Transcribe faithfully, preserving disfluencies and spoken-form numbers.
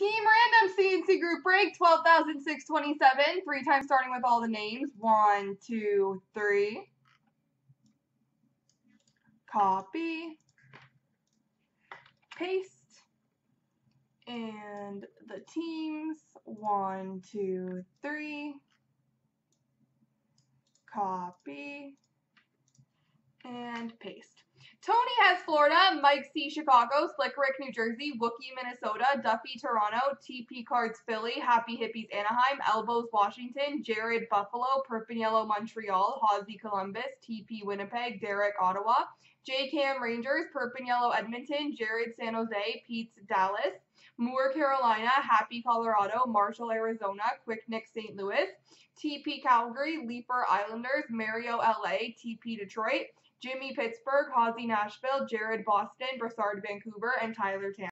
Team Random C N C Group break twelve thousand six hundred twenty-seven. Three times starting with all the names. One, two, three. Copy. Paste. And the teams. One, two, three. Copy. And paste. Tony has Florida, Mike C. Chicago, Slick Rick New Jersey, Wookie Minnesota, Duffy Toronto, T P Cards Philly, Happy Hippies Anaheim, Elbows Washington, Jared Buffalo, Perpignan Montreal, Hawsey Columbus, T P Winnipeg, Derek Ottawa, J. Cam Rangers, Perpignan Edmonton, Jared San Jose, Pete's Dallas, Moore Carolina, Happy Colorado, Marshall Arizona, Quicknick Saint Louis, T P Calgary, Leaper Islanders, Mario L A, T P Detroit, Jimmy Pittsburgh, Hawsey Nashville, Jared Boston, Broussard Vancouver, and Tyler Tampa.